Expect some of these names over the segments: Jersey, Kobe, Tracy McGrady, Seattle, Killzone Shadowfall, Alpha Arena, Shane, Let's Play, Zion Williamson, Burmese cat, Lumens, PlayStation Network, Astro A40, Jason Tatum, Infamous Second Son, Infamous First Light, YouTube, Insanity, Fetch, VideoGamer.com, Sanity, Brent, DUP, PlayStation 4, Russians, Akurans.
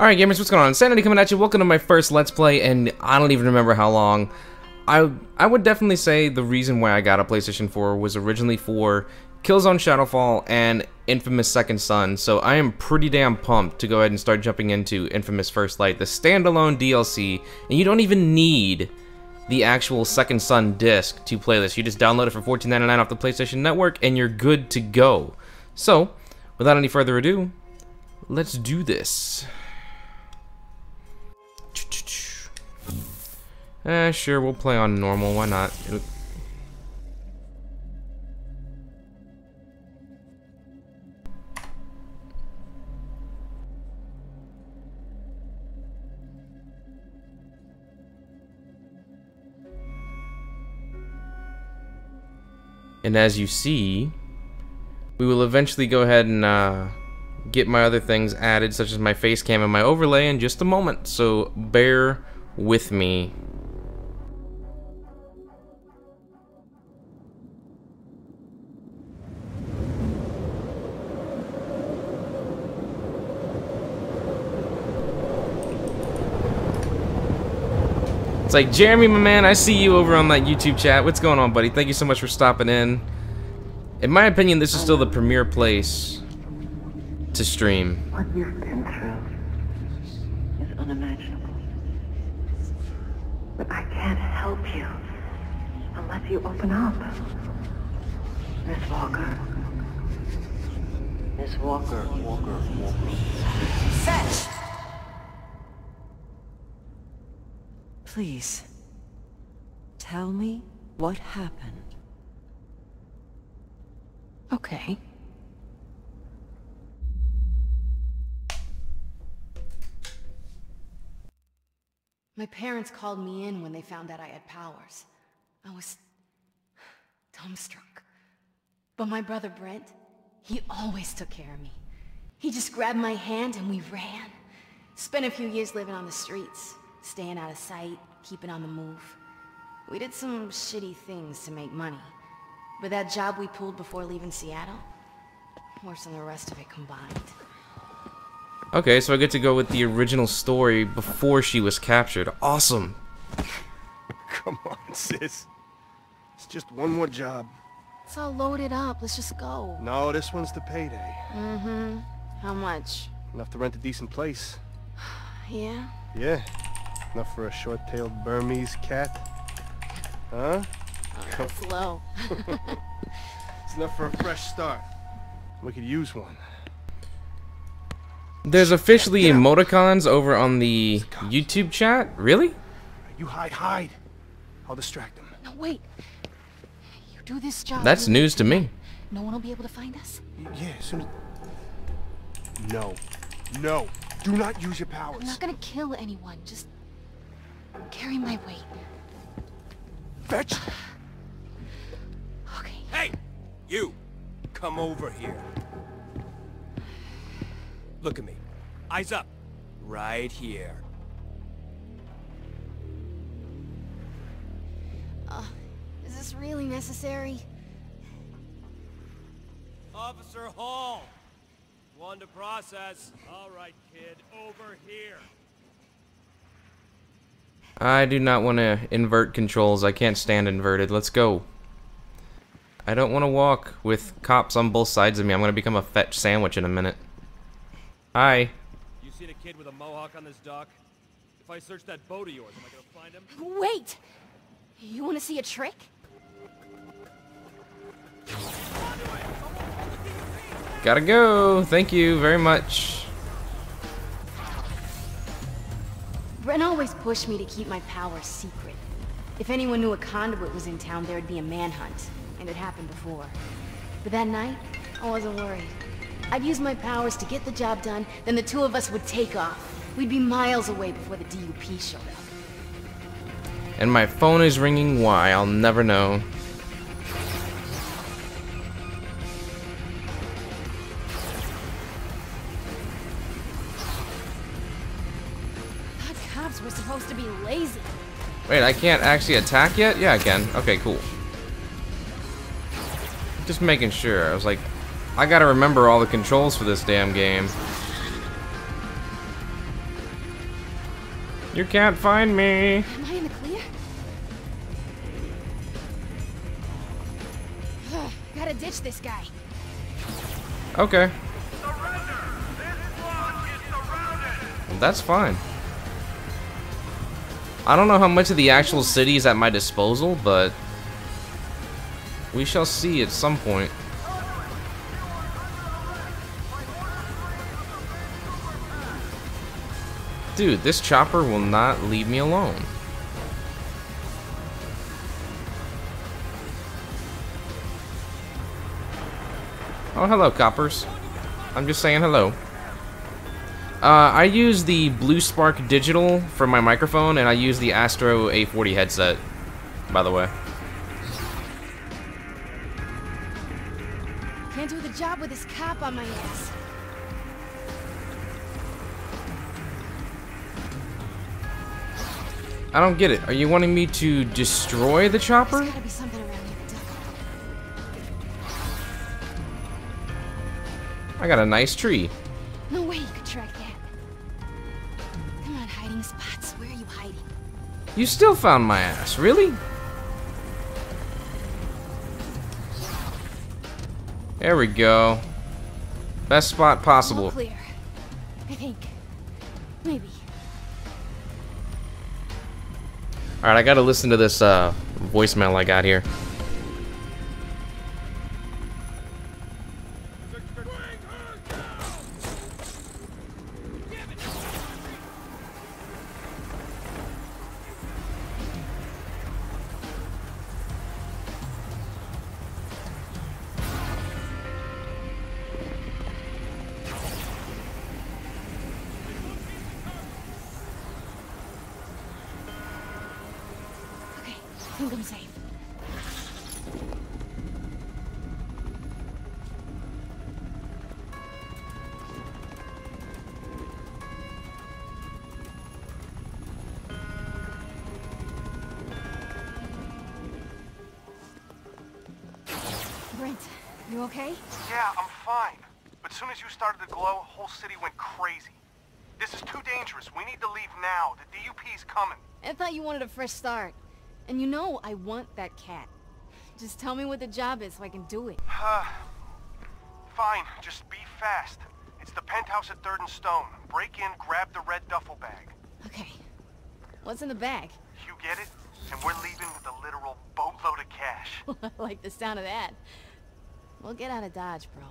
Alright gamers, what's going on? Sanity coming at you. Welcome to my first Let's Play, and I don't even remember how long. I would definitely say the reason why I got a PlayStation 4 was originally for Killzone Shadowfall and Infamous Second Son, so I am pretty damn pumped to go ahead and start jumping into Infamous First Light, the standalone DLC, and you don't even need the actual Second Son disc to play this. You just download it for $14.99 off the PlayStation Network, and you're good to go. So, without any further ado, let's do this. Sure, we'll play on normal, why not? And as you see, we will eventually go ahead and get my other things added, such as my face cam and my overlay, in just a moment, so bear with me. It's like, Jeremy, my man, I see you over on that YouTube chat. What's going on, buddy? Thank you so much for stopping in. In my opinion, this is still the premier place to stream. What you've been through is unimaginable. But I can't help you unless you open up. Miss Walker. Miss Walker. Fetch! Please, tell me what happened. Okay. My parents called me in when they found out I had powers. I was dumbstruck. But my brother Brent, he always took care of me. He just grabbed my hand and we ran. Spent a few years living on the streets. Staying out of sight, keeping on the move. We did some shitty things to make money. But that job we pulled before leaving Seattle? Worse than the rest of it combined. Okay, so I get to go with the original story before she was captured. Awesome! Come on, sis. It's just one more job. It's all loaded up, let's just go. No, this one's the payday. Mm-hmm. How much? Enough to rent a decent place. Yeah? Yeah. Enough for a short-tailed Burmese cat, huh? Oh, that's low. It's enough for a fresh start. We could use one. There's officially emoticons over on the YouTube chat. Really? You hide. I'll distract them. No, wait. You do this job. That's news to me. No one will be able to find us. Yeah. As soon as... No. Do not use your powers. I'm not gonna kill anyone. Just. Carry my weight. Fetch! Okay. Hey! You! Come over here. Look at me. Eyes up. Right here. Is this really necessary? Officer Hall! One to process. Alright, kid. Over here. I do not want to invert controls. I can't stand inverted. Let's go. I don't want to walk with cops on both sides of me. I'm going to become a Fetch sandwich in a minute. Hi. You seen a kid with a mohawk on this dock? If I search that boat of yours, am I going to find him? Wait! You want to see a trick? Gotta go. Thank you very much. Brent always pushed me to keep my power secret. If anyone knew a conduit was in town, there'd be a manhunt, and it happened before. But that night, I wasn't worried. I'd use my powers to get the job done, then the two of us would take off. We'd be miles away before the DUP showed up. And my phone is ringing. Why? I'll never know. We're supposed to be lazy. Wait, I can't actually attack yet? Yeah, I can. Okay, cool. Just making sure. I was like, I gotta remember all the controls for this damn game. You can't find me. Am I in the clear? Ugh, gotta ditch this guy. Okay. Surrender. This block is surrounded. Well, that's fine. I don't know how much of the actual city is at my disposal, but we shall see at some point. Dude, this chopper will not leave me alone. Oh, hello, coppers. I'm just saying hello. I use the Blue Spark Digital for my microphone, and I use the Astro A40 headset, by the way. Can't do the job with this cop on my ass. I don't get it. Are you wanting me to destroy the chopper? There's gotta be something around here to duck. I got a nice tree. No way you could track that. Come on, hiding spots. Where are you hiding? You still found my ass, really? There we go. Best spot possible. All clear. I think. Maybe. Alright, I gotta listen to this voicemail I got here. You okay? Yeah, I'm fine. But as soon as you started to glow, whole city went crazy. This is too dangerous. We need to leave now. The DUP's coming. I thought you wanted a fresh start. And you know I want that cat. Just tell me what the job is so I can do it. Fine. Just be fast. It's the penthouse at 3rd and Stone. Break in, grab the red duffel bag. Okay. What's in the bag? You get it? And we're leaving with a literal boatload of cash. I like the sound of that. We'll get out of Dodge, bro.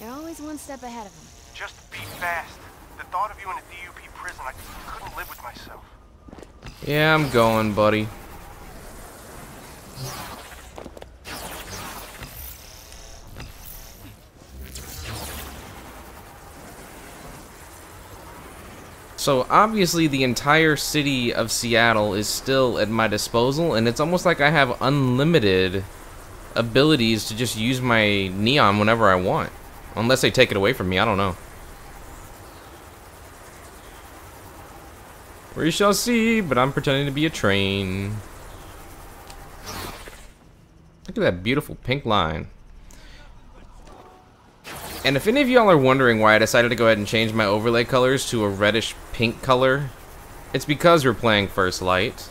You're always one step ahead of them. Just be fast. The thought of you in a DUP prison, I couldn't live with myself. Yeah, I'm going, buddy. So obviously the entire city of Seattle is still at my disposal, and it's almost like I have unlimited abilities to just use my neon whenever I want. Unless they take it away from me, I don't know. We shall see, but I'm pretending to be a train. Look at that beautiful pink line. And if any of y'all are wondering why I decided to go ahead and change my overlay colors to a reddish pink color, it's because we're playing First Light.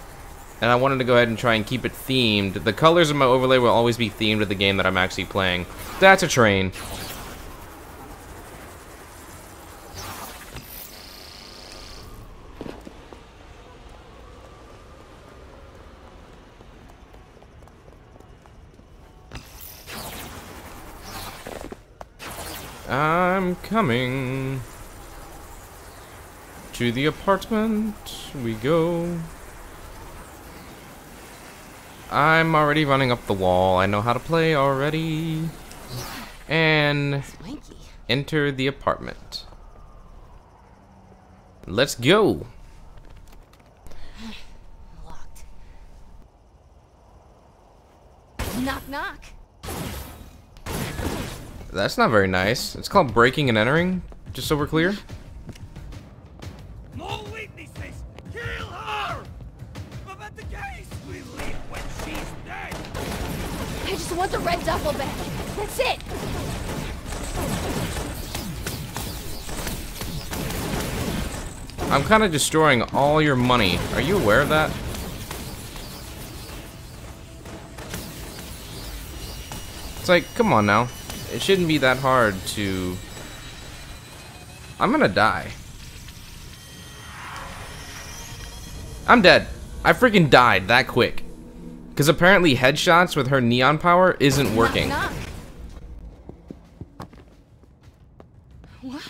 And I wanted to go ahead and try and keep it themed. The colors of my overlay will always be themed to the game that I'm actually playing. That's a train. I'm coming. To the apartment we go. I'm already running up the wall. I know how to play already. And enter the apartment. Let's go. Locked. Knock, knock. That's not very nice. It's called breaking and entering, just so we're clear. Want the red duffel bag. That's it. I'm kind of destroying all your money. Are you aware of that? It's like, come on now. It shouldn't be that hard to... I'm gonna die. I'm dead. I freaking died that quick. Because apparently headshots with her neon power isn't working. Knock, knock. What?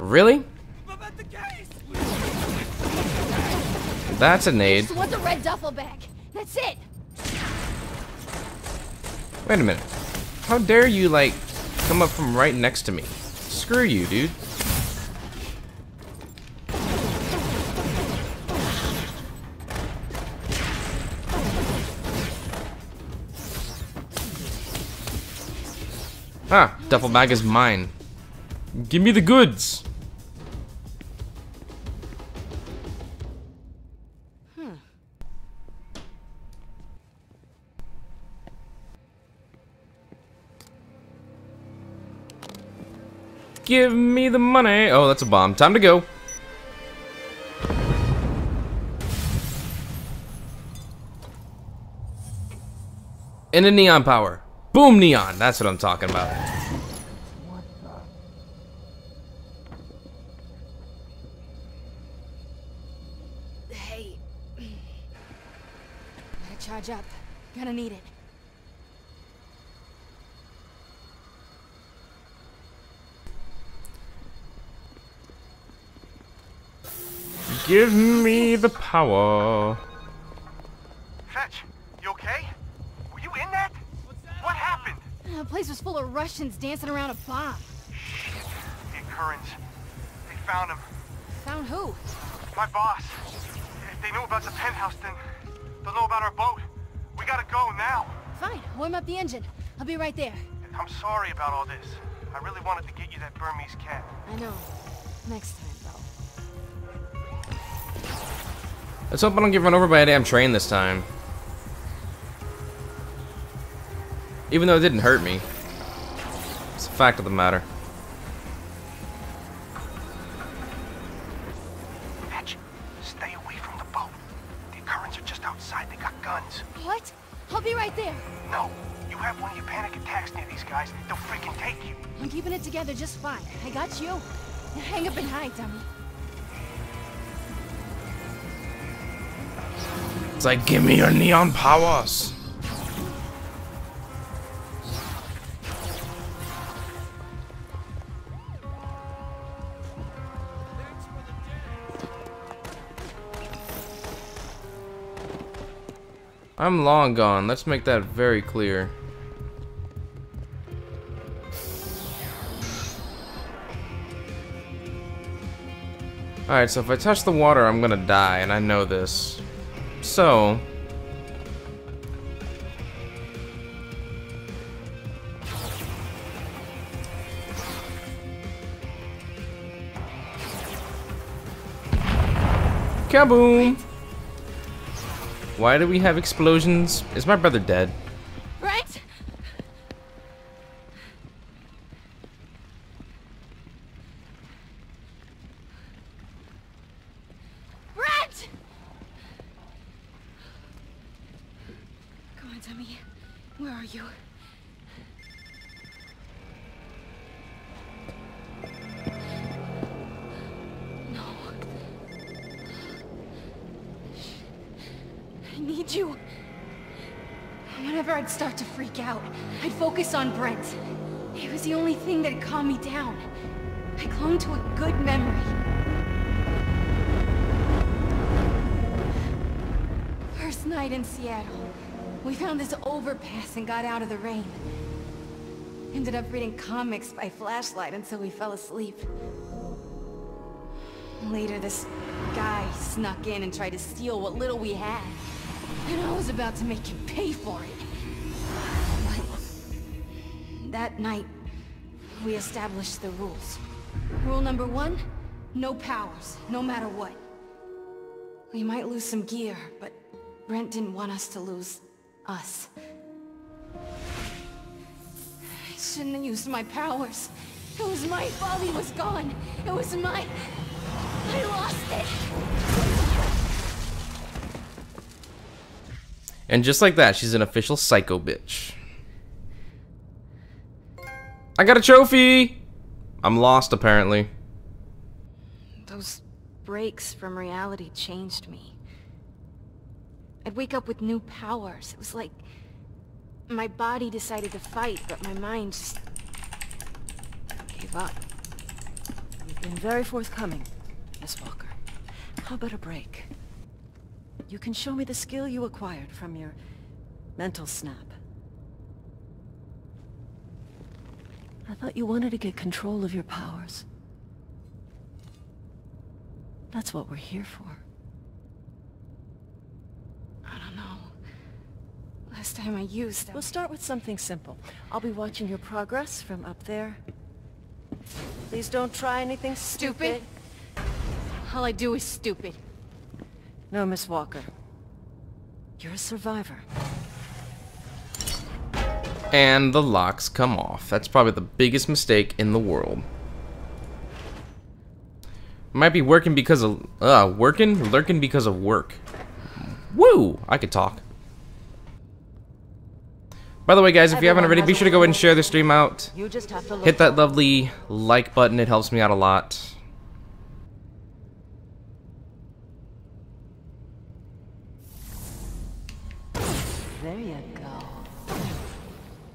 Really? That's a nade. Just want the red duffel bag. That's it. Wait a minute. How dare you, like, come up from right next to me? Screw you, dude. Ah, duffel bag is mine. Give me the goods. Huh. Give me the money. Oh, that's a bomb. Time to go. And a neon power. Boom, neon. That's what I'm talking about. What the... Hey, gotta charge up. Gonna need it. Give me the power. Fetch, you okay? Were you in that? What happened? The place was full of Russians dancing around a bomb. Shit. The Akurans. They found him. Found who? My boss. If they knew about the penthouse, then they'll know about our boat. We gotta go now. Fine. Warm up the engine. I'll be right there. I'm sorry about all this. I really wanted to get you that Burmese cat. I know. Next time, though. Let's hope I don't get run over by a damn train this time. Even though it didn't hurt me. It's a fact of the matter. Fetch, stay away from the boat. The Akurans are just outside. They got guns. What? I'll be right there. No, you have one of your panic attacks near these guys. They'll freaking take you. I'm keeping it together just fine. I got you. Now hang up and hide, dummy. It's like, give me your neon powers. I'm long gone. Let's make that very clear. Alright, so if I touch the water, I'm gonna die, and I know this. So... Kaboom! Why do we have explosions? Is my brother dead? Right? Brent! Come on, dummy. Where are you? You. Whenever I'd start to freak out, I'd focus on Brent. He was the only thing that calmed me down. I clung to a good memory. First night in Seattle, we found this overpass and got out of the rain. Ended up reading comics by flashlight until we fell asleep. Later, this guy snuck in and tried to steal what little we had. And I was about to make him pay for it. But that night, we established the rules. Rule number one, no powers, no matter what. We might lose some gear, but Brent didn't want us to lose us. I shouldn't have used my powers. It was my fault he was gone. It was my... I lost it. And just like that, she's an official psycho bitch. I got a trophy! I'm lost, apparently. Those breaks from reality changed me. I'd wake up with new powers. It was like... my body decided to fight, but my mind just... gave up. You've been very forthcoming, Miss Walker. How about a break? You can show me the skill you acquired from your... mental snap. I thought you wanted to get control of your powers. That's what we're here for. I don't know. Last time I used them. We'll start with something simple. I'll be watching your progress from up there. Please don't try anything stupid. All I do is stupid. No, Miss Walker. You're a survivor. And the locks come off. That's probably the biggest mistake in the world. Might be working because of lurking because of work. Woo! I could talk. By the way, guys, if you haven't already, be sure to go ahead and share the stream out. Hit that lovely like button. It helps me out a lot. There you go.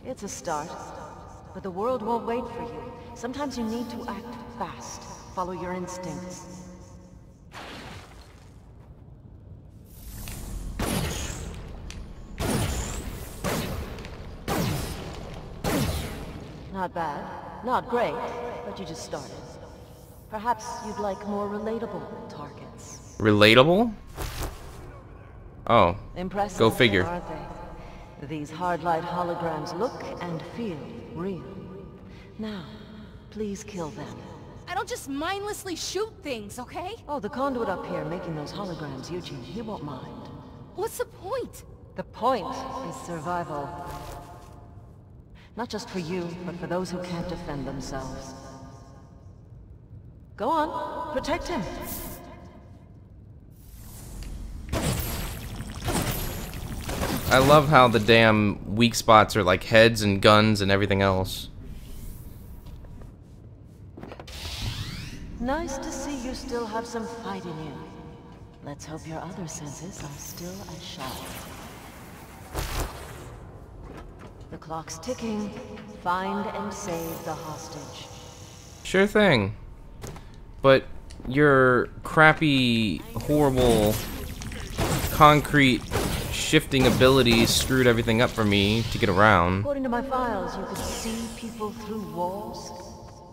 It's a start, but the world won't wait for you. Sometimes you need to act fast. Follow your instincts. Not bad, not great, but you just started. Perhaps you'd like more relatable targets. Relatable? Oh. Impressive. Go figure. Aren't they? These hard light holograms look and feel real. Now, please kill them. I don't just mindlessly shoot things, okay? Oh, the conduit up here making those holograms, Eugene, he won't mind. What's the point? The point is survival. Not just for you, but for those who can't defend themselves. Go on, protect him. I love how the damn weak spots are like heads and guns and everything else. Nice to see you still have some fight in you. Let's hope your other senses are still as sharp. The clock's ticking. Find and save the hostage. Sure thing. But your crappy, horrible, concrete shifting abilities screwed everything up for me to get around. According to my files, you could see people through walls.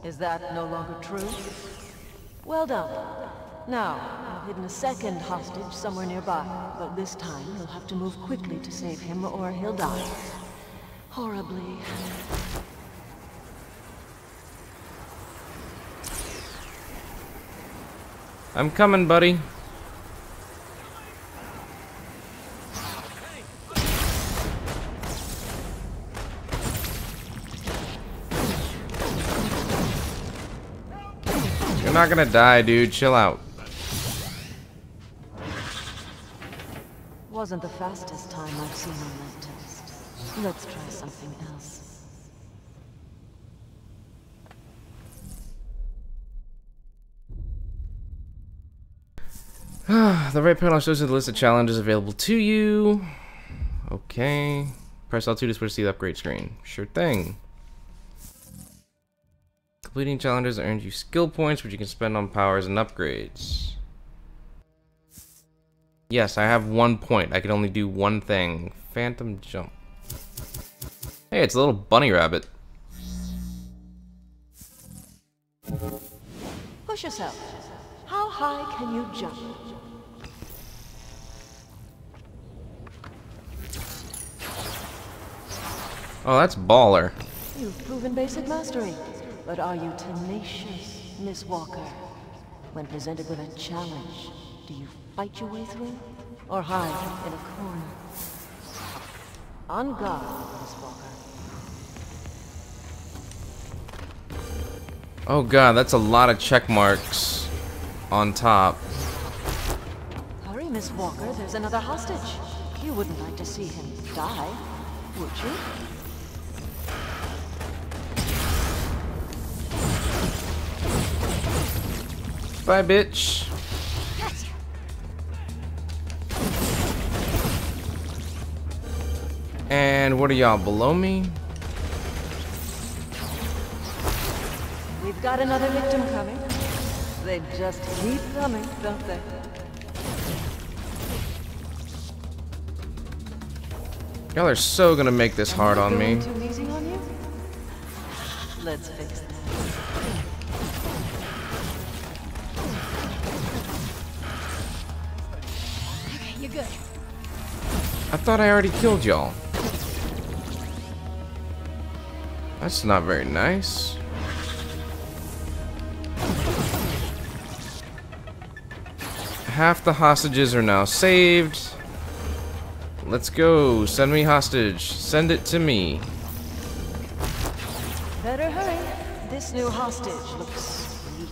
Is that no longer true? Well done. Now, I've hidden a second hostage somewhere nearby, but this time you'll have to move quickly to save him or he'll die. Horribly. I'm coming, buddy. I'm not gonna die, dude. Chill out. Wasn't the fastest time I've seen on that test. Let's try something else. The right panel shows you the list of challenges available to you. Okay. Press L2 to switch to the upgrade screen. Sure thing. Completing challenges earns you skill points, which you can spend on powers and upgrades. Yes, I have 1 point. I can only do one thing. Phantom jump. Hey, it's a little bunny rabbit. Push yourself. How high can you jump? Oh, that's baller. You've proven basic mastery. But are you tenacious, Miss Walker? When presented with a challenge, do you fight your way through, or hide in a corner? On guard, Miss Walker. Oh god, that's a lot of check marks on top. Hurry, Miss Walker, there's another hostage. You wouldn't like to see him die, would you? Bye, bitch. And what are y'all, below me? We've got another victim coming. They just keep coming, don't they? Y'all are so gonna make this hard on me. Too easy on you? Let's fix this. Okay, you're good. I thought I already killed y'all. That's not very nice. Half the hostages are now saved. Let's go. Send me hostage. Send it to me. Better hurry. This new hostage looks weak.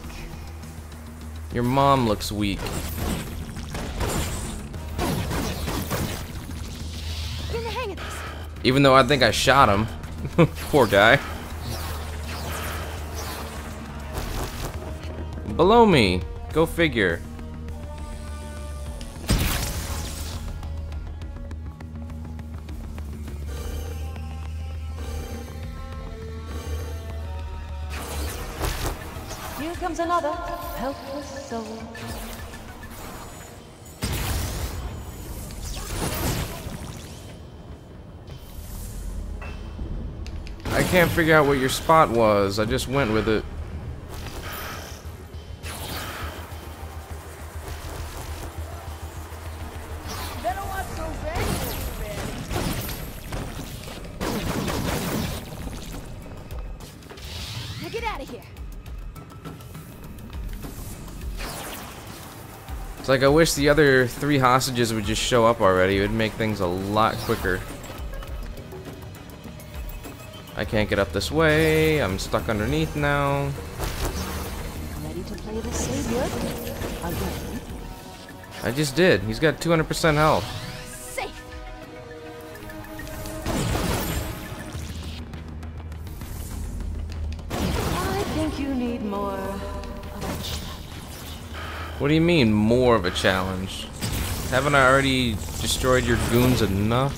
Your mom looks weak. Get in the hang of this. Even though I think I shot him. Poor guy. Below me. Go figure. Here comes another helpless soul. I can't figure out what your spot was. I just went with it. Now get out of here. It's like I wish the other three hostages would just show up already. It would make things a lot quicker. I can't get up this way. I'm stuck underneath now. Ready to play the savior? Again. I just did. He's got 200% health. Safe. I think you need more of a challenge. What do you mean, more of a challenge? Haven't I already destroyed your goons enough?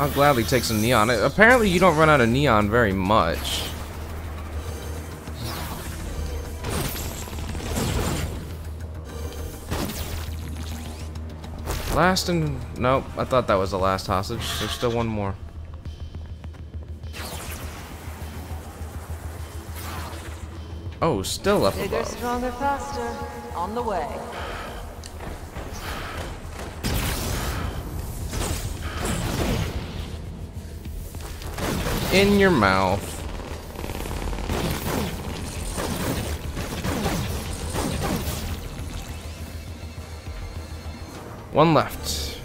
I'll gladly take some neon. Apparently you don't run out of neon very much. Last and... Nope, I thought that was the last hostage. There's still one more. Oh, still up above. Bigger, stronger, faster. On the way. In your mouth. One left.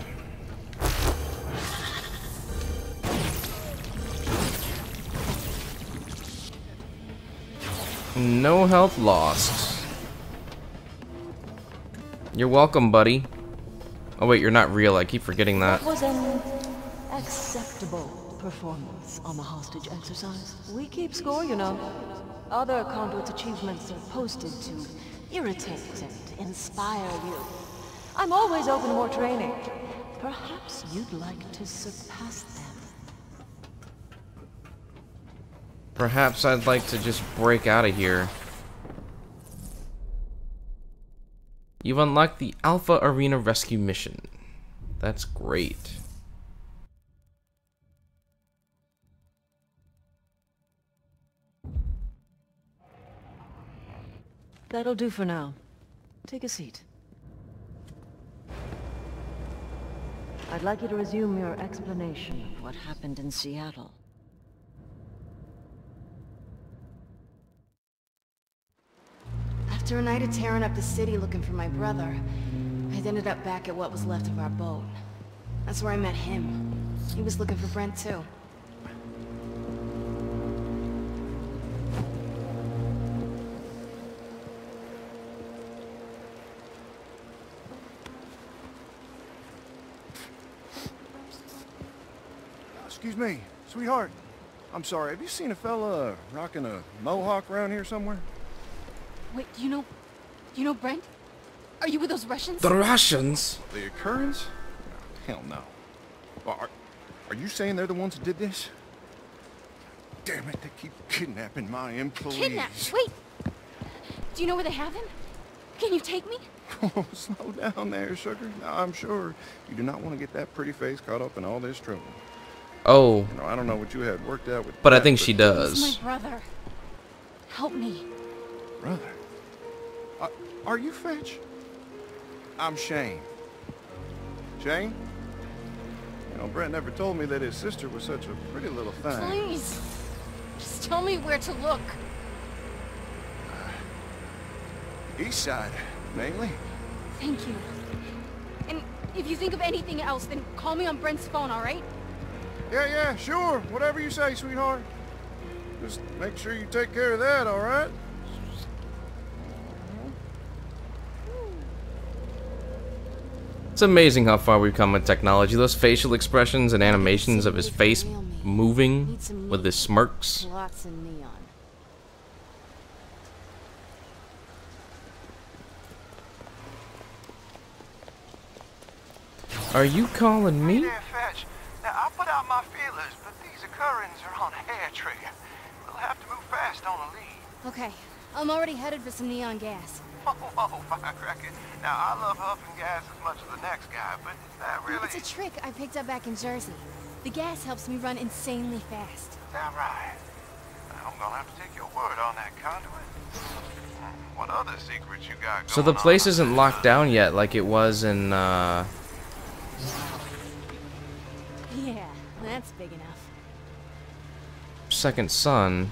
No health lost. You're welcome, buddy. Oh wait, you're not real. I keep forgetting that. That was an acceptable performance on the hostage exercise. We keep score, you know. Other conduit's achievements are posted to irritate and inspire you. I'm always open to more training. Perhaps you'd like to surpass them. Perhaps I'd like to just break out of here. You've unlocked the Alpha Arena rescue mission. That's great. That'll do for now. Take a seat. I'd like you to resume your explanation of what happened in Seattle. That After a night of tearing up the city looking for my brother, I ended up back at what was left of our boat. That's where I met him. He was looking for Brent too. Excuse me, sweetheart. I'm sorry, have you seen a fella rocking a mohawk around here somewhere? Wait, you know Brent? Are you with those Russians? The Russians? The Akurans? Oh, hell no. Well, are you saying they're the ones that did this? Damn it, they keep kidnapping my employees. Kidnapped? Wait! Do you know where they have him? Can you take me? Oh, slow down there, sugar. No, I'm sure you do not want to get that pretty face caught up in all this trouble. Oh. You know, I don't know what you had worked out with. But I think she does. He's my brother. Help me. Brother? Are you Fetch? I'm Shane. Shane? You know, Brent never told me that his sister was such a pretty little thing. Please. Just tell me where to look. East side, mainly. Thank you. And if you think of anything else, then call me on Brent's phone, all right? Yeah, sure. Whatever you say, sweetheart. Just make sure you take care of that, all right? It's amazing how far we've come with technology. Those facial expressions and animations of his face moving with his smirks. Are you calling me? I put out my feelers, but these Akurans are on a hair trigger. We'll have to move fast on a lead. Okay, I'm already headed for some neon gas. Oh, firecracker. Now, I love huffing gas as much as the next guy, but that really... No, it's a trick I picked up back in Jersey. The gas helps me run insanely fast. Is that right? I'm gonna have to take your word on that conduit. What other secrets you got going on? So the place isn't locked down yet like it was in, Yeah, that's big enough. Second Son.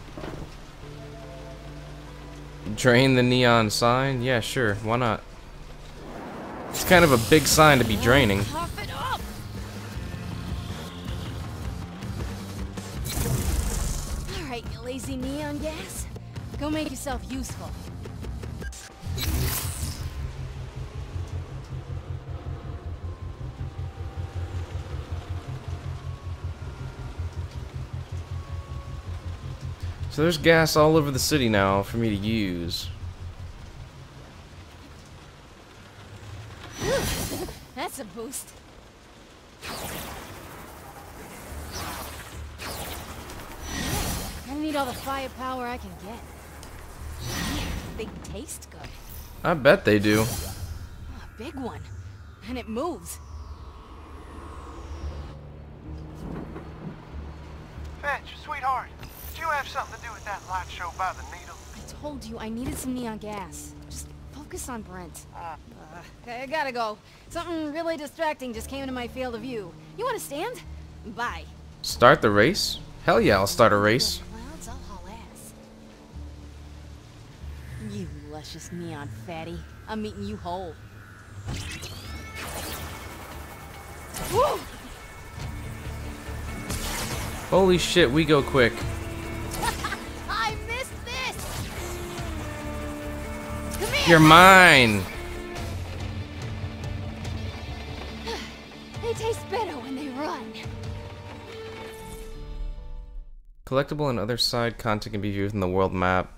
Drain the neon sign? Yeah, sure. Why not? It's kind of a big sign to be draining. All right, you lazy neon gas. Go make yourself useful. So there's gas all over the city now for me to use. That's a boost. I need all the firepower I can get. They taste good. I bet they do. Oh, a big one. And it moves. Fetch, sweetheart. You have something to do with that light show by the needle? I told you I needed some neon gas. Just focus on Brent. I gotta go. Something really distracting just came into my field of view. You want to stand? Bye. Start the race? Hell yeah, I'll start a race. Clouds, I'll haul ass. You luscious neon fatty. I'm eating you whole. Woo! Holy shit, we go quick. You're mine. They taste better when they run. Collectible and other side content can be viewed in the world map.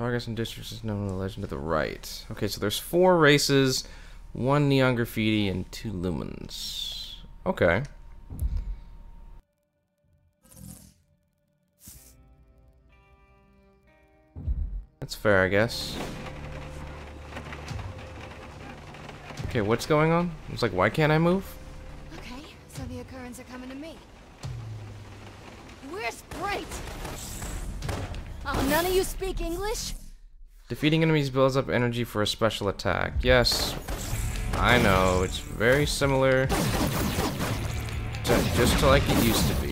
Targets and districts is known in the legend to the right. Okay, so there's 4 races, 1 neon graffiti, and 2 lumens. Okay. That's fair, I guess. Okay, what's going on? It's like, why can't I move? Okay, so the Akurans are coming to me. Where's Bright? Oh, none of you speak English? Defeating enemies builds up energy for a special attack. Yes, I know. It's very similar to just like it used to be.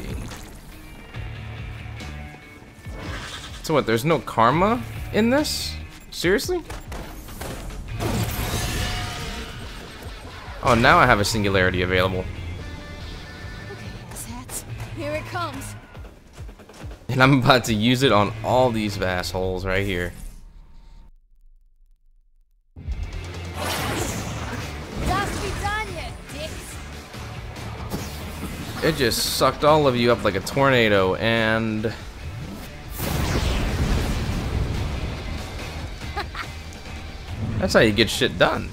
So what, there's no karma in this? Seriously? Oh, now I have a singularity available. Okay, sats. Here it comes. And I'm about to use it on all these assholes right here. It just sucked all of you up like a tornado, and that's how you get shit done.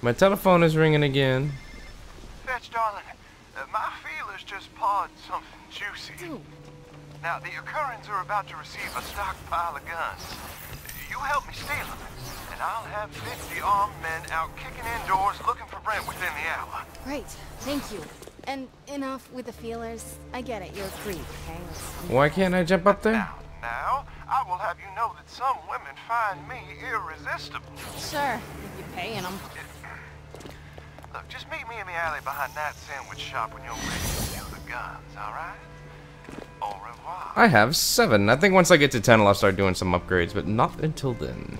My telephone is ringing again. Fetch, darling, my feelers just pawed something juicy. Ooh. Now, the Akurans are about to receive a stockpile of guns. You help me steal them, and I'll have 50 armed men out kicking indoors looking for Brent within the hour. Great, thank you. And enough with the feelers. I get it, you're a creep, okay? Why can't I jump up there? Now, I will have you know that some women find me irresistible. Sure, if you're paying them. Look, just meet me in the alley behind that sandwich shop when you're ready to steal the guns, alright? Au revoir. I have 7. I think once I get to 10, I'll start doing some upgrades, but not until then.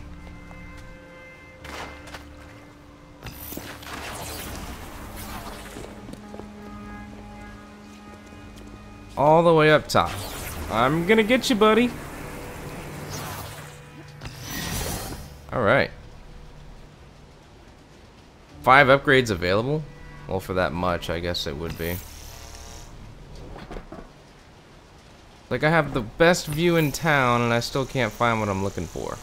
All the way up top. I'm gonna get you, buddy. Alright. 5 upgrades available? Well, for that much, I guess it would be. Like, I have the best view in town, and I still can't find what I'm looking for.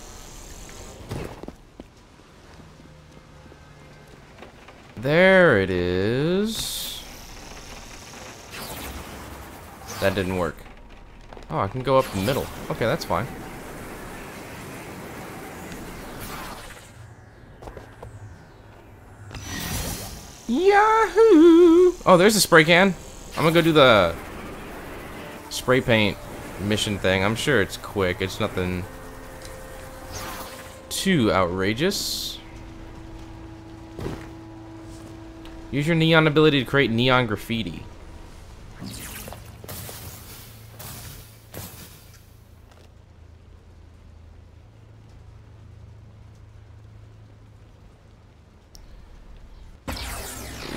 There it is. That didn't work. Oh, I can go up the middle. Okay, that's fine. Yahoo! Oh, there's a spray can. I'm gonna go do the spray paint mission thing. I'm sure it's quick. It's nothing too outrageous. Use your neon ability to create neon graffiti.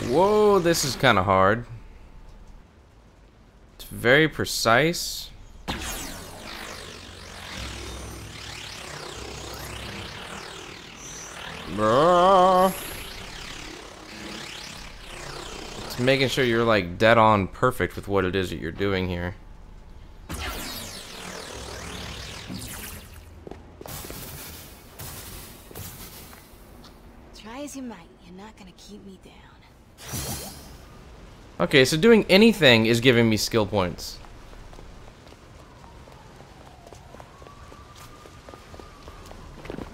Whoa, this is kind of hard. It's very precise. It's making sure you're like dead on perfect with what it is that you're doing here. Try as you might, you're not gonna keep me down. Okay, so doing anything is giving me skill points.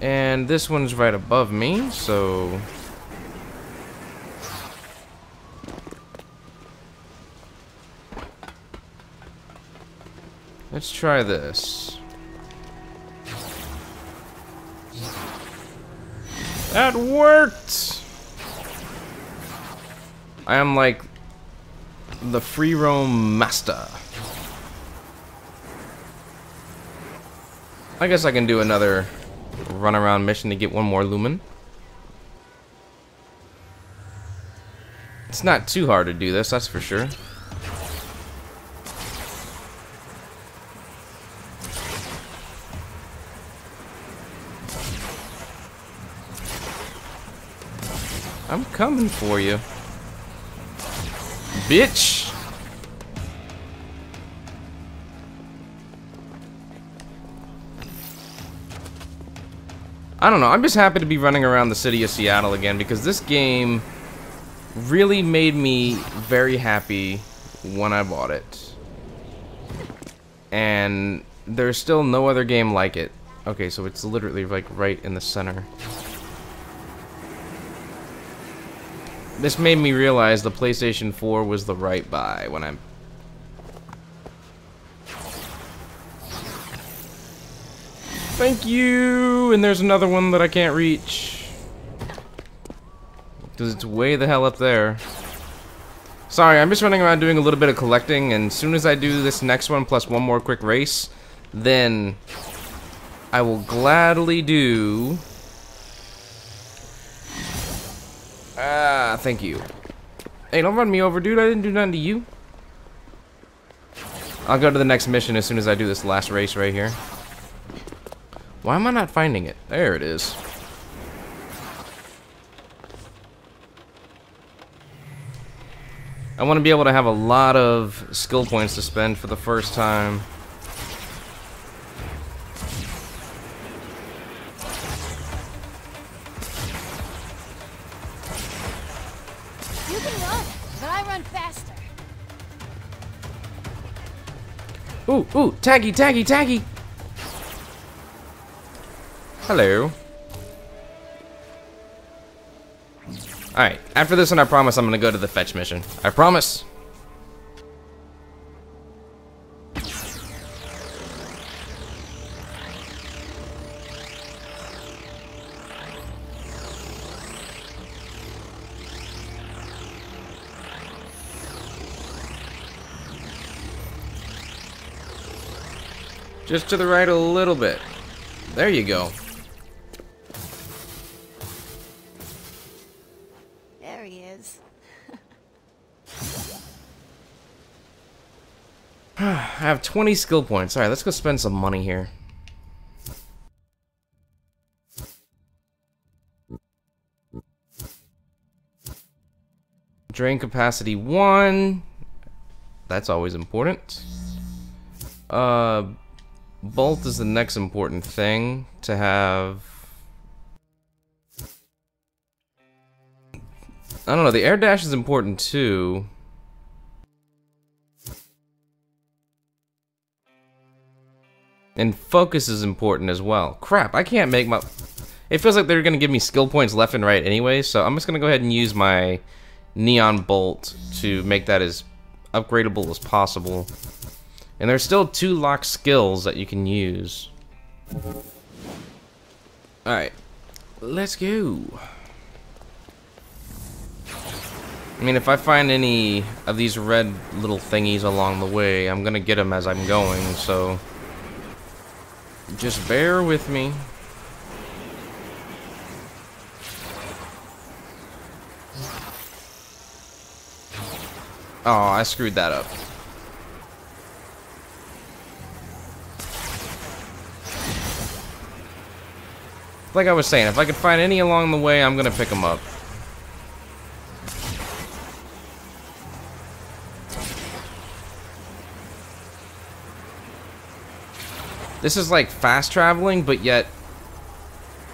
And this one's right above me, so let's try this. That worked! I am like the free roam master. I guess I can do another run around mission to get one more lumen. It's not too hard to do this, that's for sure. I'm coming for you, bitch. I don't know, I'm just happy to be running around the city of Seattle again, because this game really made me very happy when I bought it. And there's still no other game like it. Okay, so it's literally like right in the center. This made me realize the PlayStation 4 was the right buy when I'm... Thank you! And there's another one that I can't reach. Because it's way the hell up there. Sorry, I'm just running around doing a little bit of collecting, and as soon as I do this next one plus one more quick race, then I will gladly do... Ah, thank you. Hey, don't run me over, dude. I didn't do nothing to you. I'll go to the next mission as soon as I do this last race right here. Why am I not finding it? There it is. I want to be able to have a lot of skill points to spend for the first time. You can run, but I run faster. Ooh, ooh, taggy, taggy, taggy. Hello. Alright, after this one I promise I'm gonna go to the fetch mission. I promise! Just to the right a little bit. There you go. I have 20 skill points. Alright, let's go spend some money here. Drain capacity 1. That's always important. Bolt is the next important thing to have. I don't know, the air dash is important too. And focus is important as well. Crap, I can't make my... It feels like they're going to give me skill points left and right anyway, so I'm just going to go ahead and use my Neon Bolt to make that as upgradable as possible. And there's still 2 locked skills that you can use. Alright, let's go. I mean, if I find any of these red little thingies along the way, I'm going to get them as I'm going, so... Just bear with me. Oh, I screwed that up. Like I was saying, if I could find any along the way, I'm gonna pick them up. This is like fast traveling, but yet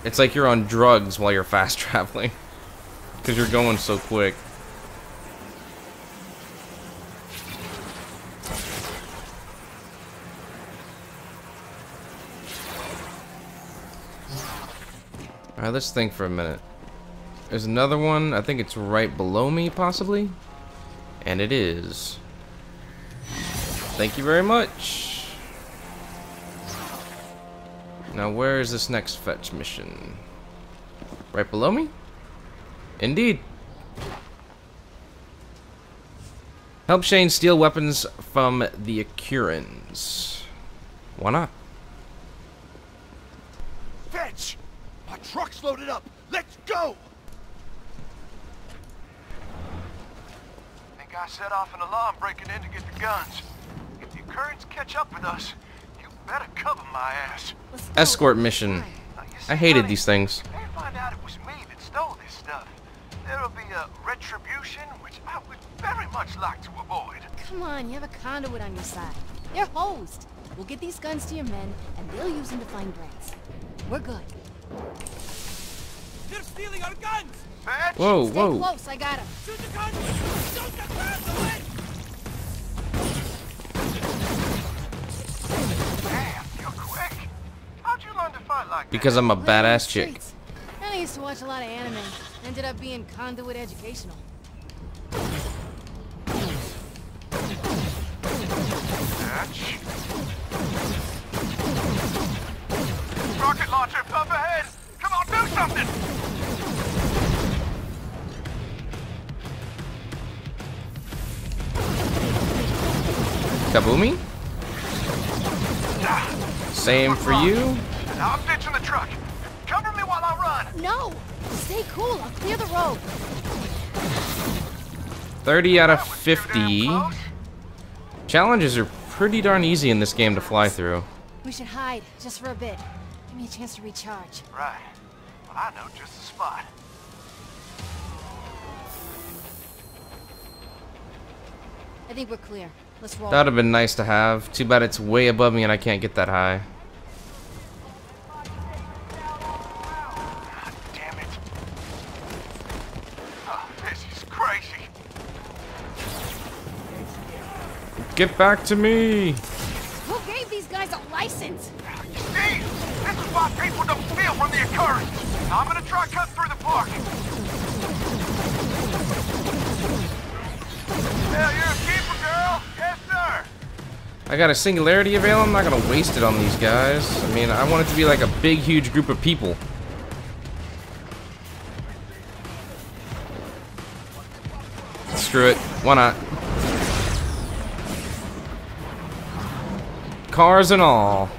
it's like you're on drugs while you're fast traveling because you're going so quick. All right, let's think for a minute. There's another one. I think it's right below me, possibly. And it is. Thank you very much. Now, where is this next fetch mission? Right below me? Indeed. Help Shane steal weapons from the Akurans. Why not? Fetch! Our truck's loaded up! Let's go! Think I set off an alarm breaking in to get the guns. If the Akurans catch up with us, better cover my ass. Escort mission. I hated these things. They find out it was me that stole this stuff. There'll be a retribution, which I would very much like to avoid. Come on, you have a conduit on your side. They're hosed. We'll get these guns to your men, and they'll use them to find Brent. We're good. They're stealing our guns. Bitch. Whoa, whoa. Stay close, I got him. Shoot the guns. Shoot the guns away. Because I'm a badass chick. I used to watch a lot of anime. Ended up being conduit educational. Rocket launcher up ahead! Come on, do something! Kaboomi. Same for you. I'm ditching the truck. Cover me while I run. No, stay cool. I'll clear the road. 30 out of 50. Challenges are pretty darn easy in this game to fly through. We should hide just for a bit. Give me a chance to recharge. Right. Well, I know just the spot. I think we're clear. Let's roll. That'd have been nice to have. Too bad it's way above me and I can't get that high. God damn it. Oh, this is crazy. Get back to me. Who gave these guys a license? Steve, this is why people don't steal from the Akurans. I'm gonna try cut through the park. Hell, you're a keeper, girl. Yes, sir. I got a singularity avail. I'm not gonna waste it on these guys. I mean, I want it to be like a big, huge group of people. Screw it. Why not? Cars and all.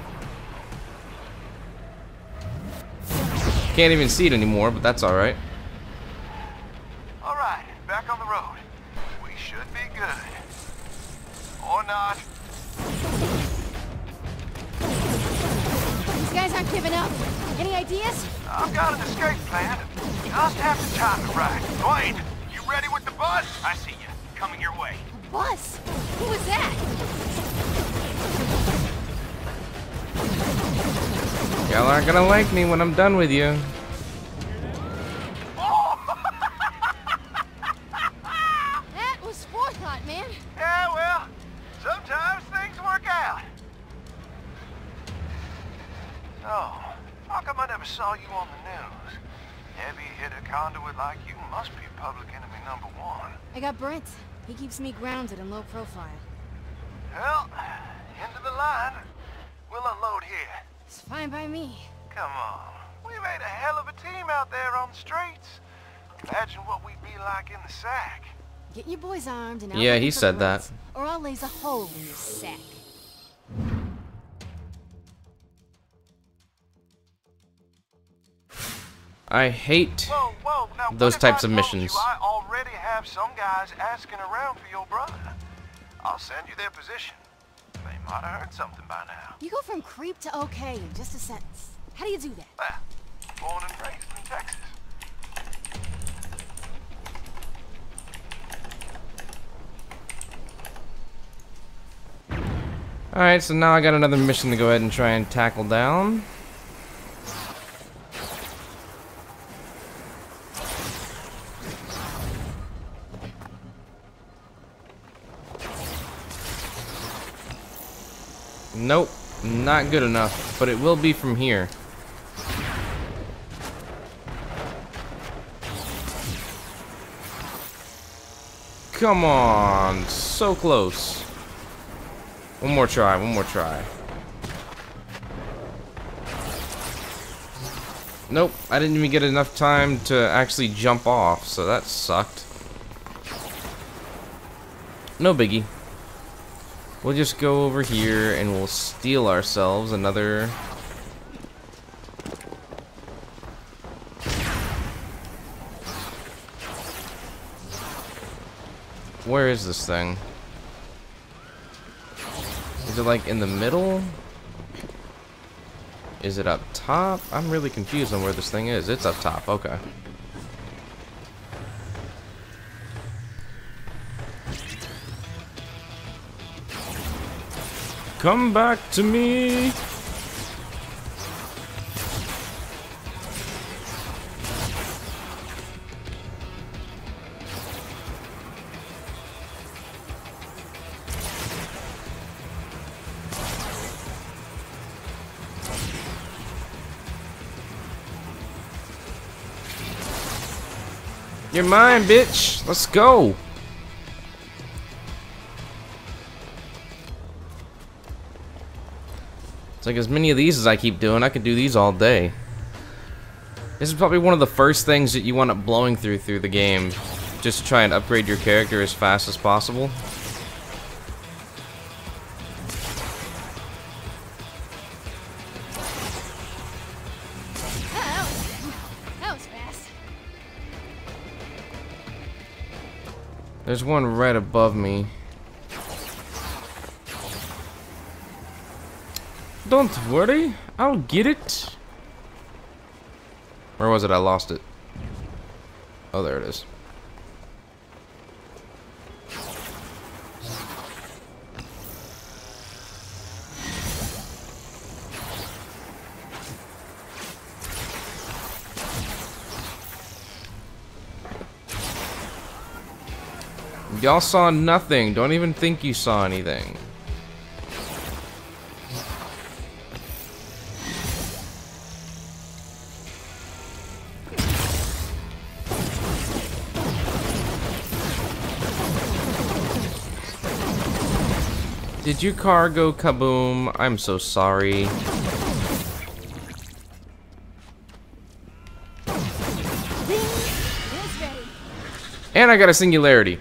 Can't even see it anymore, but that's all right. All right, back on the road. We should be good, or not. These guys aren't giving up. Any ideas? I've got an escape plan. Just have to time it right. Dwayne, you ready with the bus? I see you coming your way. A bus? Who was that? Y'all aren't gonna like me when I'm done with you. Oh. That was forethought, man. Yeah, well, sometimes things work out. Oh, how come I never saw you on the news? Heavy hitter conduit like you must be public enemy number one. I got Brent. He keeps me grounded and low profile. Well, end of the line. We'll unload here. It's fine by me. Come on. We made a hell of a team out there on the streets. Imagine what we'd be like in the sack. Get your boys armed and yeah, he said that. Or I'll lay a hole in your sack. I hate those types of missions. I already have some guys asking around for your brother. I'll send you their position. They might have heard something by now. You go from creep to okay in just a sentence. How do you do that? Well, born and raised in Texas. Alright, so now I got another mission to go ahead and try and tackle down. Nope, not good enough, but it will be from here. Come on, so close. One more try, one more try. Nope, I didn't even get enough time to actually jump off, so that sucked. No biggie. We'll just go over here and we'll steal ourselves another... Where is this thing? Is it like in the middle? Is it up top? I'm really confused on where this thing is. It's up top, okay. Come back to me. You're mine, bitch. Let's go. It's like as many of these as I keep doing, I could do these all day. This is probably one of the first things that you want up blowing through the game. Just try and upgrade your character as fast as possible. There's one right above me. Don't worry, I'll get it. Where was it? I lost it. Oh, there it is. Y'all saw nothing. Don't even think you saw anything. Did your car go kaboom? I'm so sorry. And I got a singularity.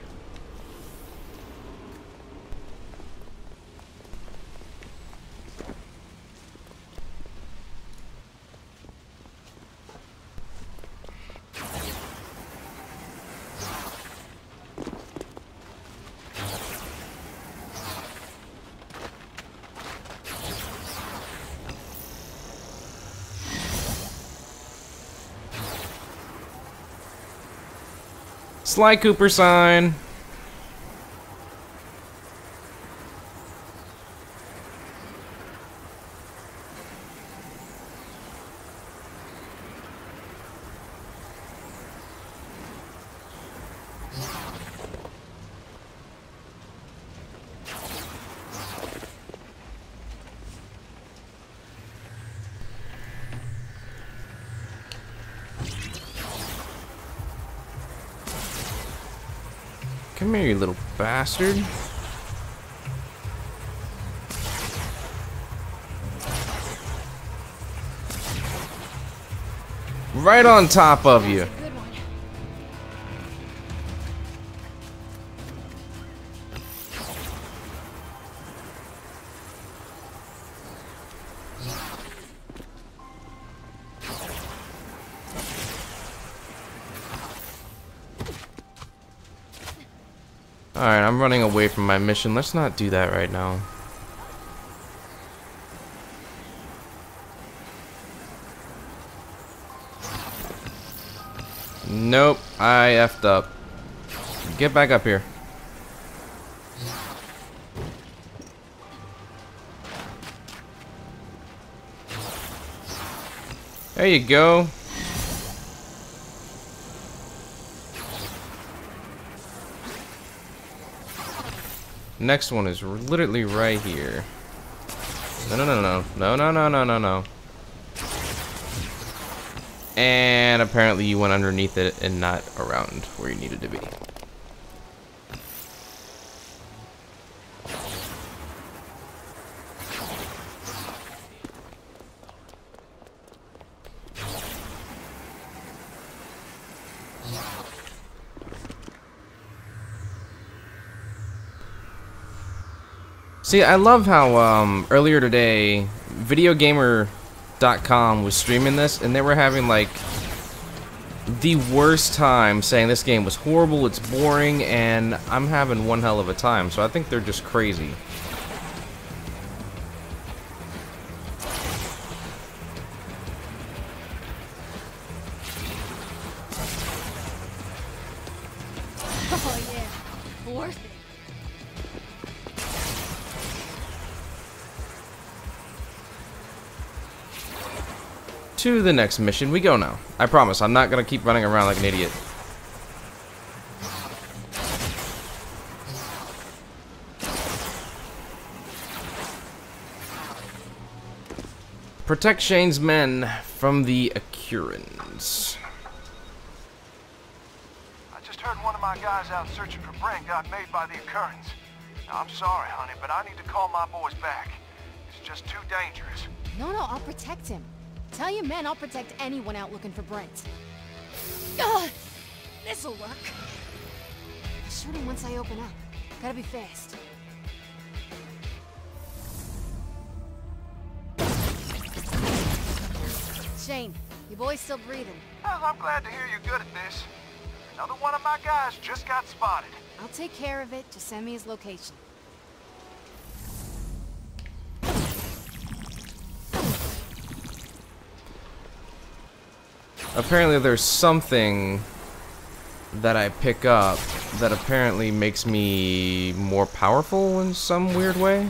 Sly Cooper sign. Come here, you little bastard. Right on top of you. Alright, I'm running away from my mission. Let's not do that right now. Nope, I effed up. Get back up here. There you go. Next one is literally right here. No, no, no, no. No, no, no, no, no, no. And apparently you went underneath it and not around where you needed to be. See, I love how earlier today, VideoGamer.com was streaming this, and they were having like the worst time saying this game was horrible, it's boring, and I'm having one hell of a time, so I think they're just crazy. To the next mission we go now. I promise, I'm not gonna keep running around like an idiot. Protect Shane's men from the Akurans. I just heard one of my guys out searching for Brent got made by the Akurans. Now, I'm sorry, honey, but I need to call my boys back. It's just too dangerous. No, no, I'll protect him. Tell your men I'll protect anyone out looking for Brent. Ugh, this'll work. Shoot him once I open up. Gotta be fast. Shane, your boy's still breathing. Well, I'm glad to hear you're good at this. Another one of my guys just got spotted. I'll take care of it. Just send me his location. Apparently there's something that I pick up that apparently makes me more powerful in some weird way.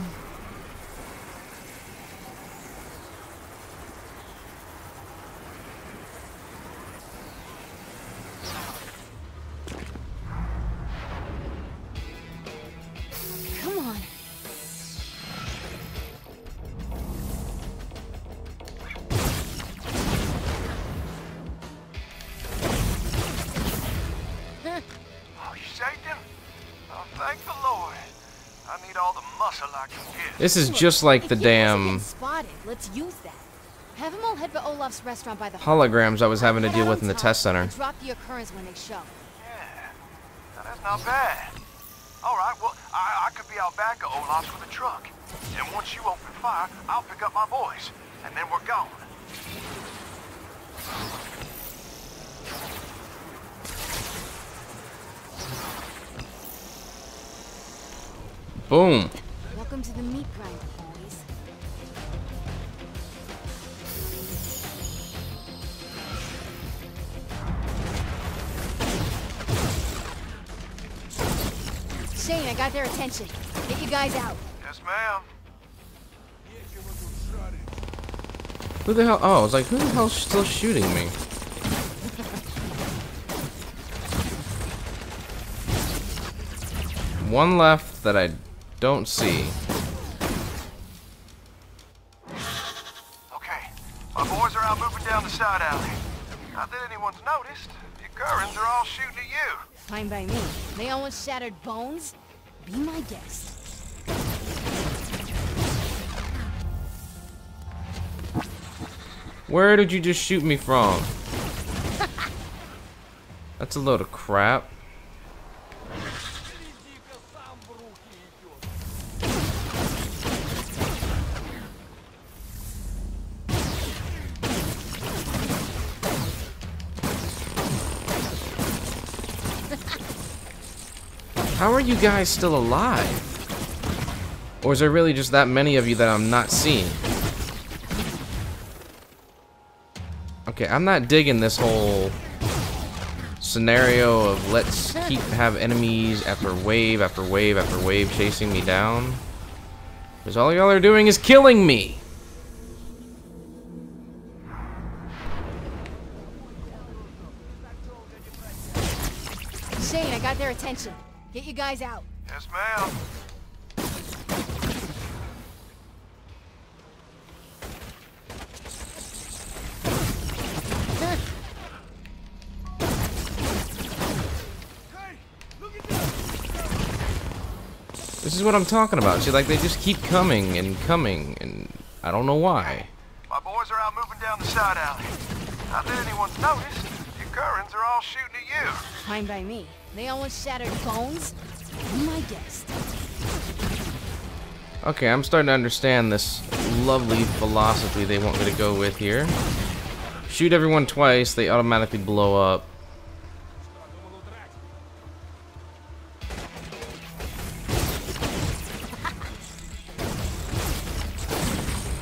This is just like the damn holograms I was having to deal with in the test center. Drop the Akurans when they show. Yeah, that's not bad. All right, well, I could be out back of Olaf's with a truck. And once you open fire, I'll pick up my boys, and then we're gone. Boom. Welcome to the meat grinder, boys. Shane, I got their attention. Get you guys out. Yes, ma'am. Who the hell? Oh, I was like, who the hell's still shooting me? One left that I don't see. Okay, my boys are out moving down the side alley. Not that anyone's noticed. The Akurans are all shooting at you. Fine by me. They almost shattered bones. Be my guest. Where did you just shoot me from? That's a load of crap. How are you guys still alive? Or is there really just that many of you that I'm not seeing? Okay, I'm not digging this whole scenario of let's have enemies after wave after wave after wave chasing me down. Because all y'all are doing is killing me! Shane, I got their attention. Get you guys out. Yes, ma'am. This is what I'm talking about. See, like, they just keep coming and coming, and I don't know why. My boys are out moving down the side alley. Not that anyone's noticed. The Akurans are all shooting at you. Fine by me. They almost shattered bones? Be my guest. Okay, I'm starting to understand this lovely philosophy they want me to go with here. Shoot everyone twice, they automatically blow up.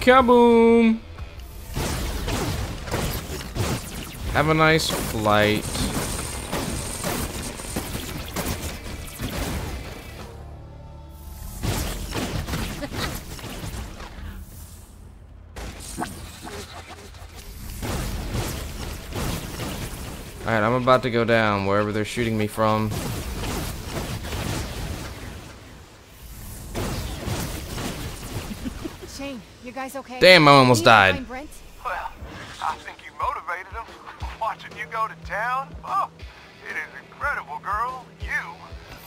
Kaboom! Have a nice flight. Alright, I'm about to go down wherever they're shooting me from. Shane, you guys okay? Damn, I almost died. Well, I think you motivated them. Watching you go to town? Oh, it is incredible, girl. You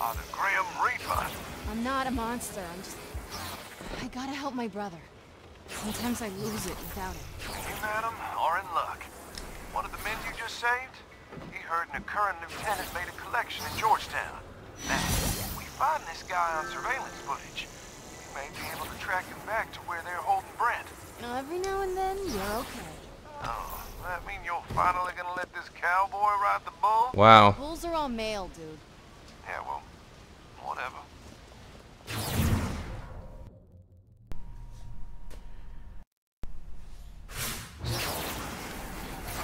are the Grim Reaper. I'm not a monster. I gotta help my brother. Sometimes I lose it without him. You, madam, are in luck. One of the men you just saved? He heard an Akurand lieutenant made a collection in Georgetown. Now, if we find this guy on surveillance footage, we may be able to track him back to where they're holding Brent. Every now and then, you're okay. Oh, well, that mean you're finally gonna let this cowboy ride the bull? Wow. Bulls are all male, dude. Yeah, well, whatever.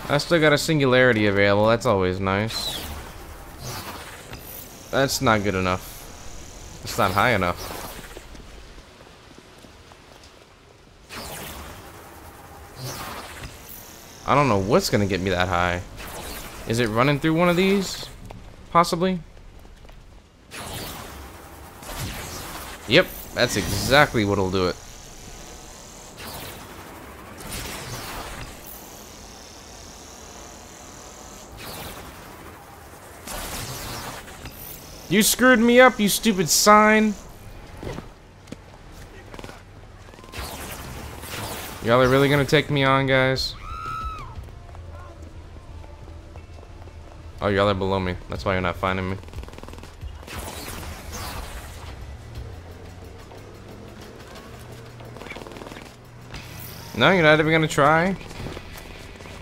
I still got a singularity available, that's always nice. That's not good enough. That's not high enough. I don't know what's gonna get me that high. Is it running through one of these? Possibly? Yep, that's exactly what'll do it. You screwed me up, you stupid sign. Y'all are really gonna take me on, guys? Oh, y'all are below me. That's why you're not finding me. No, you're not even gonna try.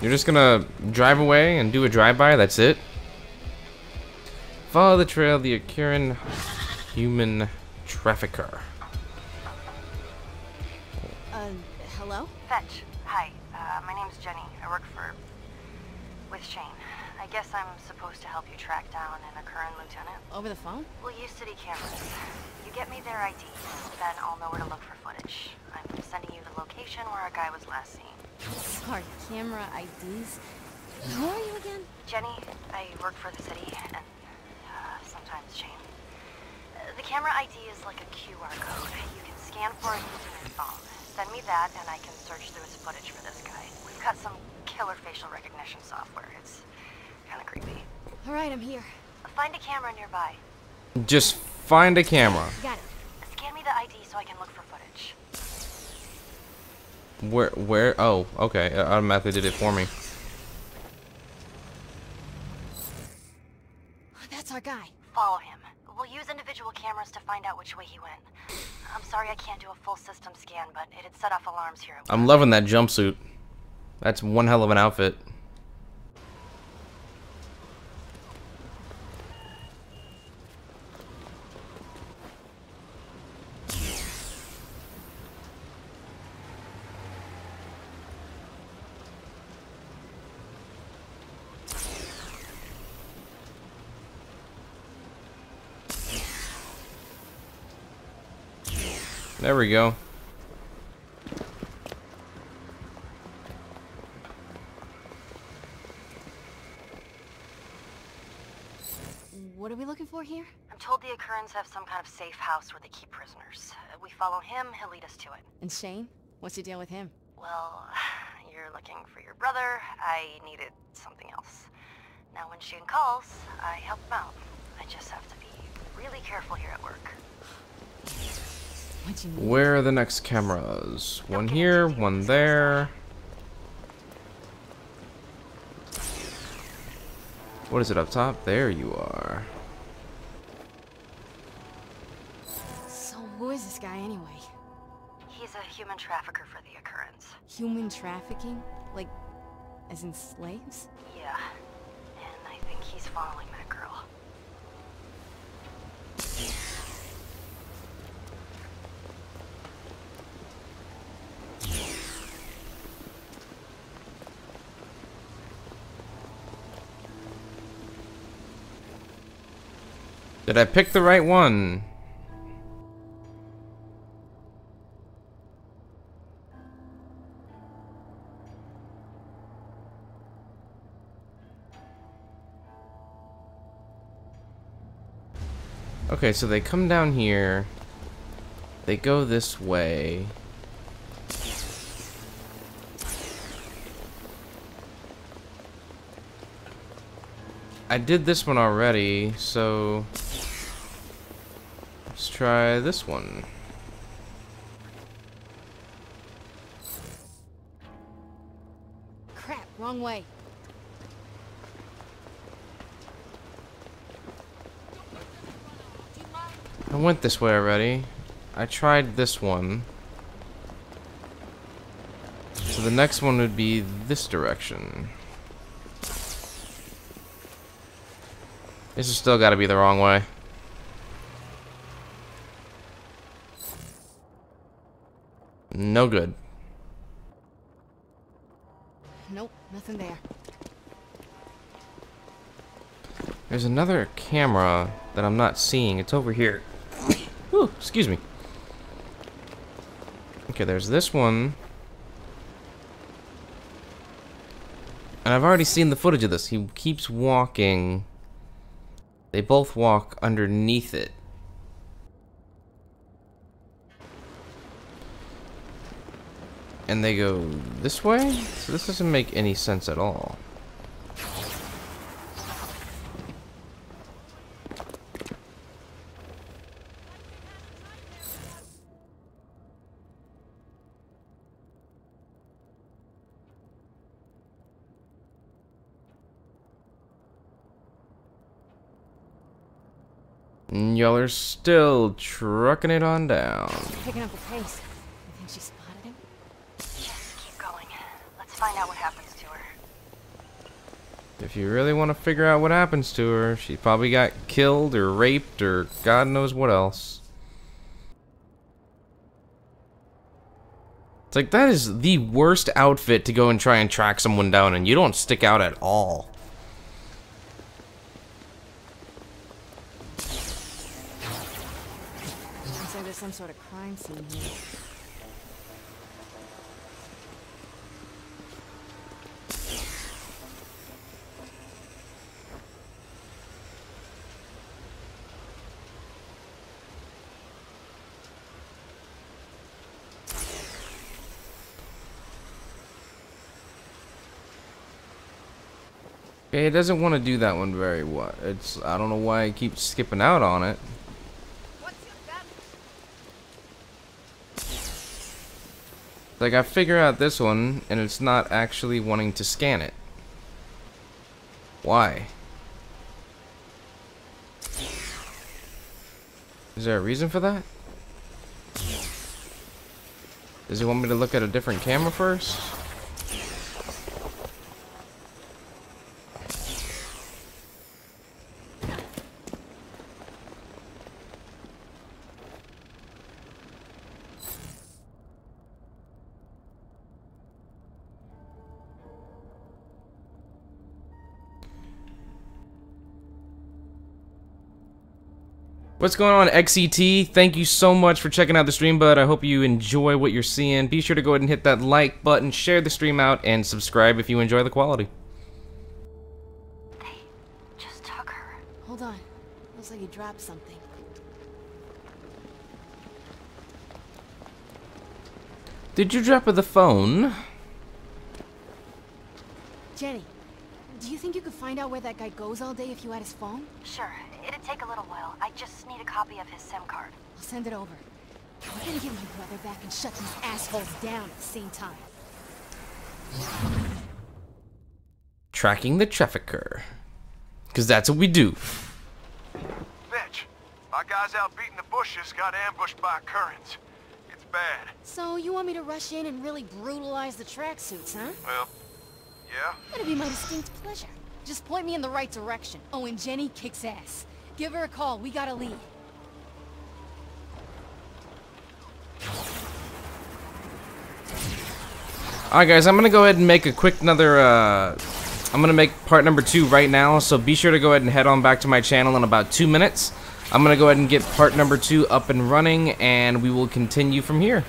You're just gonna drive away and do a drive-by, that's it. Follow the trail of the Akuran human trafficker. Hello? Fetch, hi. My name's Jenny. I work with Shane. I guess I'm supposed to help you track down an Akuran lieutenant. Over the phone? We'll use city cameras. You get me their ID, then I'll know where to look for footage. I'm sending you the location where our guy was last seen. Our camera IDs? Who are you again? Jenny, I work for the city, and sometimes Shane. The camera ID is like a QR code. You can scan for it using your phone. Send me that and I can search through his footage for this guy. We've got some killer facial recognition software. It's kind of creepy. Alright, I'm here. Find a camera nearby. Just find a camera. Got it. Scan me the ID so I can look for footage. Where? Oh, okay. It automatically did it for me. That's our guy. Follow him. We'll use individual cameras to find out which way he went. I'm sorry I can't do a full system scan, but it had set off alarms here. I'm loving that jumpsuit. That's one hell of an outfit. There we go. What are we looking for here? I'm told the Akurans have some kind of safe house where they keep prisoners. If we follow him, he'll lead us to it. And Shane? What's the deal with him? Well, you're looking for your brother. I needed something else. Now when Shane calls, I help him out. I just have to be really careful here at work. Where are the next cameras? One here, one there. What is it up top? There you are. So who is this guy anyway? He's a human trafficker for the Akurans. Human trafficking? Like, as in slaves? Yeah. And I think he's following that girl. Did I pick the right one? Okay, so they come down here. They go this way. I did this one already, so... let's try this one. Crap, wrong way. I went this way already. I tried this one. So the next one would be this direction. This has still got to be the wrong way. No good. Nope, nothing there. There's another camera that I'm not seeing. It's over here. Ooh, excuse me. Okay, there's this one. And I've already seen the footage of this. He keeps walking. They both walk underneath it. And they go this way? So this doesn't make any sense at all. Y'all are still trucking it on down. Picking up the pace. You think she spotted him? Yes, keep going. Let's find out what happens to her. If you really want to figure out what happens to her, she probably got killed or raped or God knows what else. It's like, that is the worst outfit to go and try and track someone down, and you don't stick out at all. Some sort of crime scene here. Okay, it doesn't want to do that one very well. I don't know why I keep skipping out on it. Like, I figure out this one, and it's not actually wanting to scan it. Why? Is there a reason for that? Does it want me to look at a different camera first? What's going on, XET? Thank you so much for checking out the stream, bud. I hope you enjoy what you're seeing. Be sure to go ahead and hit that like button, share the stream out, and subscribe if you enjoy the quality. They just took her. Hold on. Looks like you dropped something. Did you drop her the phone? Jenny, do you think you could find out where that guy goes all day if you had his phone? Sure. It'd take a little while. I just need a copy of his SIM card. I'll send it over. We're gonna get my brother back and shut these assholes down at the same time. Tracking the trafficker. Because that's what we do. Fetch, our guys out beating the bushes got ambushed by currents. It's bad. So you want me to rush in and really brutalize the tracksuits, huh? Well, yeah. That'd be my distinct pleasure. Just point me in the right direction. Oh, and Jenny kicks ass. Give her a call. We gotta leave. Alright guys, I'm gonna go ahead and make a quick another, I'm gonna make part number 2 right now, so be sure to go ahead and head on back to my channel in about 2 minutes. I'm gonna go ahead and get part number 2 up and running, and we will continue from here.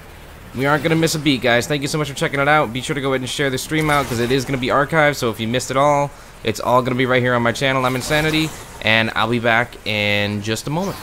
We aren't gonna miss a beat, guys. Thank you so much for checking it out. Be sure to go ahead and share the stream out, because it is gonna be archived, so if you missed it all, it's all gonna be right here on my channel. I'm Insanity, and I'll be back in just a moment.